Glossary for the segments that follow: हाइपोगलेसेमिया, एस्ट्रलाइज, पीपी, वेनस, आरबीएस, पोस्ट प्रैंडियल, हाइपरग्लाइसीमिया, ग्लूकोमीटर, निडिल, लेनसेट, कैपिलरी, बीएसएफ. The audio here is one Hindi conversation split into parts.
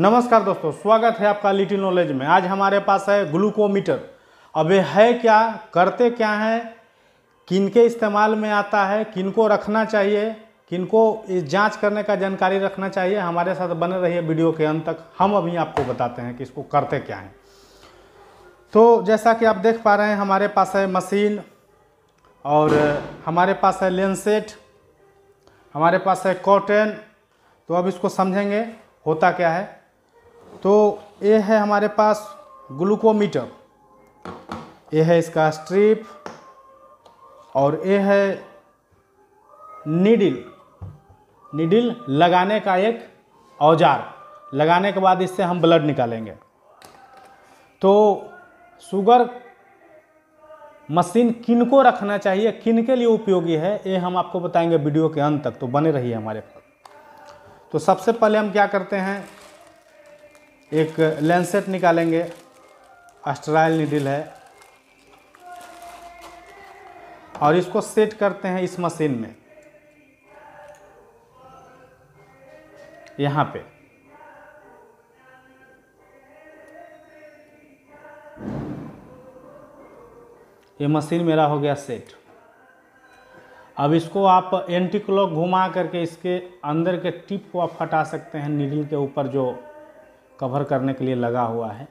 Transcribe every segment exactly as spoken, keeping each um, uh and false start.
नमस्कार दोस्तों, स्वागत है आपका लिटिल नॉलेज में। आज हमारे पास है ग्लूकोमीटर। अब ये है क्या, करते क्या है, किनके इस्तेमाल में आता है, किनको रखना चाहिए, किनको जांच करने का जानकारी रखना चाहिए। हमारे साथ बने रहिए वीडियो के अंत तक। हम अभी आपको बताते हैं कि इसको करते क्या है। तो जैसा कि आप देख पा रहे हैं, हमारे पास है मशीन और हमारे पास है लेनसेट, हमारे पास है कॉटन। तो अब इसको समझेंगे होता क्या है। तो ये है हमारे पास ग्लूकोमीटर, ये है इसका स्ट्रिप और ये है निडिल। निडिल लगाने का एक औजार, लगाने के बाद इससे हम ब्लड निकालेंगे। तो शुगर मशीन किनको रखना चाहिए, किनके लिए उपयोगी है, ये हम आपको बताएंगे वीडियो के अंत तक। तो बने रहिए हमारे पास। तो सबसे पहले हम क्या करते हैं, एक लेंसेट निकालेंगे। एस्ट्रलाइज निडिल है और इसको सेट करते हैं इस मशीन में, यहाँ पे। ये मशीन मेरा हो गया सेट। अब इसको आप एंटी क्लॉक घुमा करके इसके अंदर के टिप को आप हटा सकते हैं, निडिल के ऊपर जो कवर करने के लिए लगा हुआ है।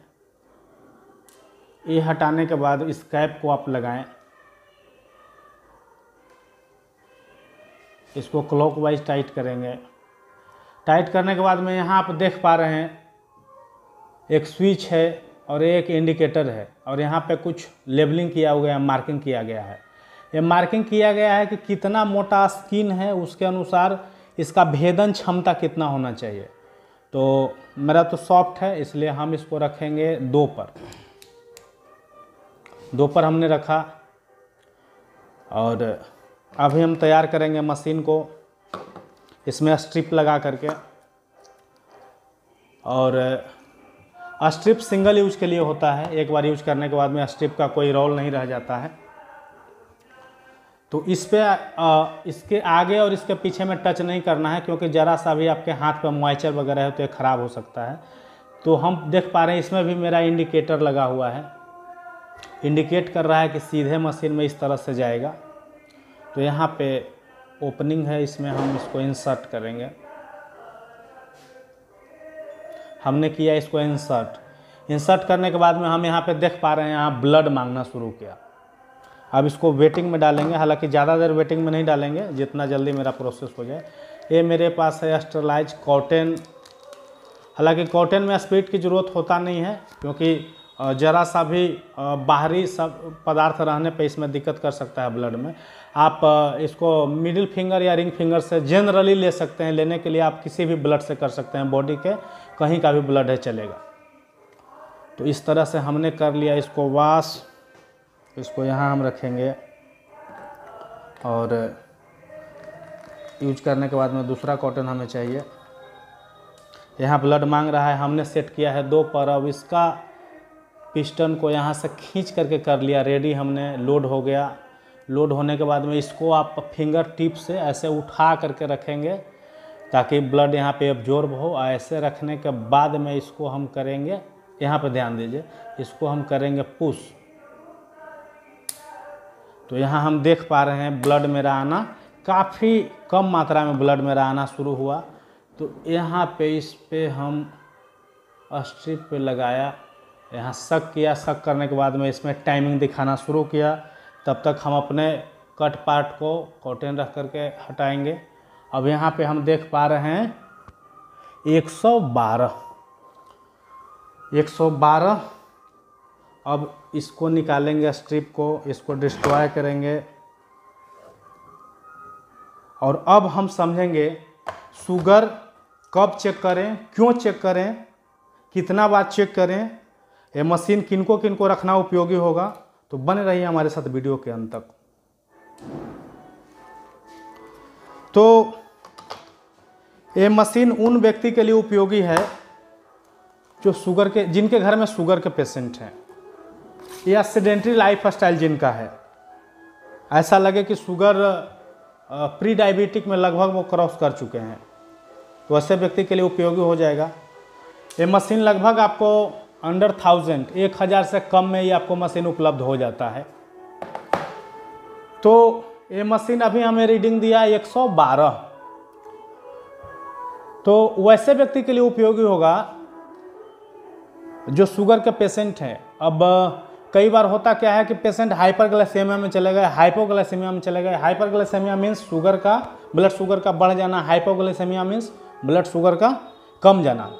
ये हटाने के बाद इस कैप को आप लगाएं, इसको क्लॉकवाइज टाइट करेंगे। टाइट करने के बाद में यहाँ आप देख पा रहे हैं एक स्विच है और एक इंडिकेटर है और यहाँ पे कुछ लेबलिंग किया हुआ है, मार्किंग किया गया है। ये मार्किंग किया गया है कि कितना मोटा स्किन है, उसके अनुसार इसका भेदन क्षमता कितना होना चाहिए। तो मेरा तो सॉफ्ट है इसलिए हम इसको रखेंगे दो पर। दो पर हमने रखा और अभी हम तैयार करेंगे मशीन को, इसमें स्ट्रिप लगा करके। और स्ट्रिप सिंगल यूज के लिए होता है, एक बार यूज करने के बाद में स्ट्रिप का कोई रोल नहीं रह जाता है। तो इस पे आ, इसके आगे और इसके पीछे में टच नहीं करना है, क्योंकि ज़रा सा भी आपके हाथ पे मॉइस्चर वगैरह है तो ये ख़राब हो सकता है। तो हम देख पा रहे हैं इसमें भी मेरा इंडिकेटर लगा हुआ है, इंडिकेट कर रहा है कि सीधे मशीन में इस तरह से जाएगा। तो यहाँ पे ओपनिंग है, इसमें हम इसको इंसर्ट करेंगे। हमने किया इसको इंसर्ट। इंसर्ट करने के बाद में हम यहाँ पर देख पा रहे हैं यहाँ ब्लड मांगना शुरू किया। अब इसको वेटिंग में डालेंगे, हालांकि ज़्यादा देर वेटिंग में नहीं डालेंगे, जितना जल्दी मेरा प्रोसेस हो जाए। ये मेरे पास है एस्ट्रलाइज कॉटन। हालांकि कॉटन में स्पीड की ज़रूरत होता नहीं है, क्योंकि ज़रा सा भी बाहरी सब पदार्थ रहने पे इसमें दिक्कत कर सकता है ब्लड में। आप इसको मिडिल फिंगर या रिंग फिंगर से जनरली ले सकते हैं। लेने के लिए आप किसी भी ब्लड से कर सकते हैं, बॉडी के कहीं का भी ब्लड है चलेगा। तो इस तरह से हमने कर लिया इसको वाश। इसको यहाँ हम रखेंगे और यूज करने के बाद में दूसरा कॉटन हमें चाहिए। यहाँ ब्लड मांग रहा है, हमने सेट किया है दो पर। अब इसका पिस्टन को यहाँ से खींच करके कर लिया, रेडी हमने, लोड हो गया। लोड होने के बाद में इसको आप फिंगर टिप से ऐसे उठा करके रखेंगे ताकि ब्लड यहाँ पे एब्जॉर्ब हो। ऐसे रखने के बाद में इसको हम करेंगे, यहाँ पर ध्यान दीजिए, इसको हम करेंगे पुश। तो यहाँ हम देख पा रहे हैं ब्लड मेरा आना, काफ़ी कम मात्रा में ब्लड मेरा आना शुरू हुआ। तो यहाँ पे इस पे हम स्ट्रिप पे लगाया, यहाँ शक किया। शक करने के बाद में इसमें टाइमिंग दिखाना शुरू किया। तब तक हम अपने कट पार्ट को कॉटन रख करके हटाएंगे। अब यहाँ पे हम देख पा रहे हैं एक सौ बारह। अब इसको निकालेंगे स्ट्रिप को, इसको डिस्ट्रॉय करेंगे। और अब हम समझेंगे शुगर कब चेक करें, क्यों चेक करें, कितना बार चेक करें, ये मशीन किनको किनको रखना उपयोगी होगा। तो बने रहिए हमारे साथ वीडियो के अंत तक। तो ये मशीन उन व्यक्ति के लिए उपयोगी है जो शुगर के, जिनके घर में शुगर के पेशेंट हैं या सेडेंट्री लाइफ स्टाइल जिनका है, ऐसा लगे कि शुगर प्री डायबिटिक में लगभग वो क्रॉस कर चुके हैं, तो ऐसे व्यक्ति के लिए उपयोगी हो जाएगा। ये मशीन लगभग आपको अंडर थाउजेंड एक हज़ार से कम में ही आपको मशीन उपलब्ध हो जाता है। तो ये मशीन अभी हमें रीडिंग दिया एक सौ बारह, तो वैसे व्यक्ति के लिए उपयोगी होगा जो शुगर के पेशेंट हैं। अब कई बार होता क्या है कि पेशेंट हाइपरग्लाइसीमिया में चले गए, हाइपोगलेसेमिया में चले गए। हाइपरग्लाइसीमिया मीन्स शुगर का ब्लड शुगर का बढ़ जाना, हाइपोगलेसेमिया मीन्स ब्लड शुगर का कम जाना।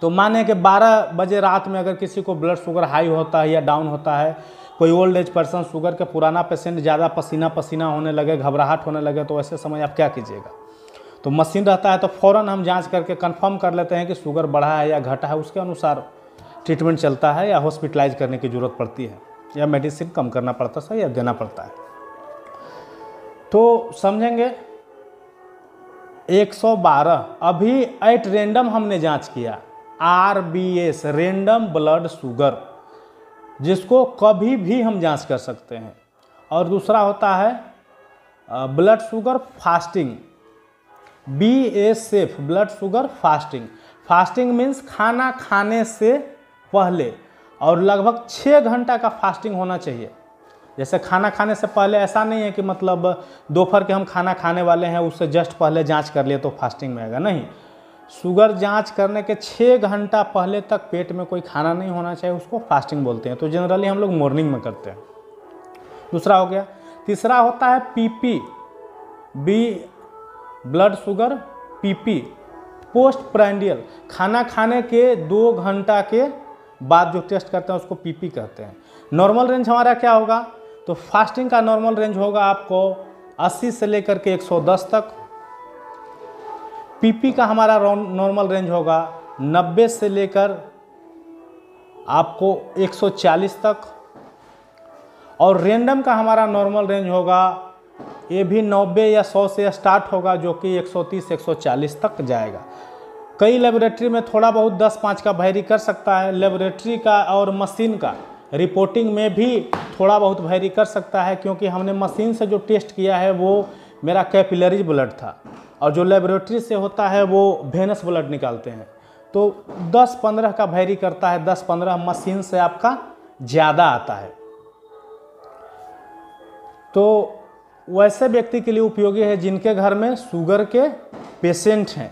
तो माने कि बारह बजे रात में अगर किसी को ब्लड शुगर हाई होता है या डाउन होता है, कोई ओल्ड एज पर्सन शुगर के पुराना पेशेंट ज़्यादा पसीना पसीना होने लगे, घबराहट होने लगे, तो ऐसे समय आप क्या कीजिएगा, तो मशीन रहता है तो फ़ौरन हम जांच करके कंफर्म कर लेते हैं कि शुगर बढ़ा है या घटा है। उसके अनुसार ट्रीटमेंट चलता है या हॉस्पिटलाइज करने की ज़रूरत पड़ती है या मेडिसिन कम करना पड़ता है या देना पड़ता है। तो समझेंगे एक सौ बारह। अभी एट रेंडम हमने जांच किया आरबीएस रेंडम ब्लड शुगर, जिसको कभी भी हम जांच कर सकते हैं। और दूसरा होता है blood sugar fasting, बीएसएफ blood sugar fasting. Fasting means खाना खाने से पहले, और लगभग छः घंटा का फास्टिंग होना चाहिए। जैसे खाना खाने से पहले ऐसा नहीं है कि मतलब दोपहर के हम खाना खाने वाले हैं उससे जस्ट पहले जांच कर लिए तो फास्टिंग में आएगा, नहीं। शुगर जांच करने के छः घंटा पहले तक पेट में कोई खाना नहीं होना चाहिए, उसको फास्टिंग बोलते हैं। तो जनरली हम लोग मॉर्निंग में करते हैं। दूसरा हो गया। तीसरा होता है पीपी, B blood sugar पीपी पोस्ट प्रैंडियल, खाना खाने के दो घंटा के बाद जो टेस्ट करते हैं उसको पीपी कहते हैं। नॉर्मल रेंज हमारा क्या होगा, तो फास्टिंग का नॉर्मल रेंज होगा आपको अस्सी से लेकर के एक सौ दस तक। पीपी का हमारा नॉर्मल रेंज होगा नब्बे से लेकर आपको एक सौ चालीस तक। और रेंडम का हमारा नॉर्मल रेंज होगा, ये भी नब्बे या सौ से स्टार्ट होगा, जो कि एक सौ तीस एक सौ चालीस तक जाएगा। कई लेबोरेटरी में थोड़ा बहुत दस पाँच का वैरी कर सकता है, लेबोरेटरी का और मशीन का रिपोर्टिंग में भी थोड़ा बहुत वैरी कर सकता है, क्योंकि हमने मशीन से जो टेस्ट किया है वो मेरा कैपिलरी ब्लड था, और जो लेबोरेटरी से होता है वो वेनस ब्लड निकालते हैं। तो दस पंद्रह का वैरी करता है, दस पंद्रह मशीन से आपका ज़्यादा आता है। तो वैसे व्यक्ति के लिए उपयोगी है जिनके घर में शुगर के पेशेंट हैं।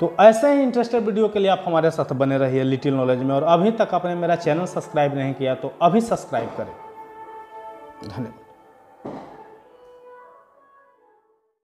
तो ऐसे ही इंटरेस्टेड वीडियो के लिए आप हमारे साथ बने रहिए लिटिल नॉलेज में। और अभी तक आपने मेरा चैनल सब्सक्राइब नहीं किया तो अभी सब्सक्राइब करें। धन्यवाद।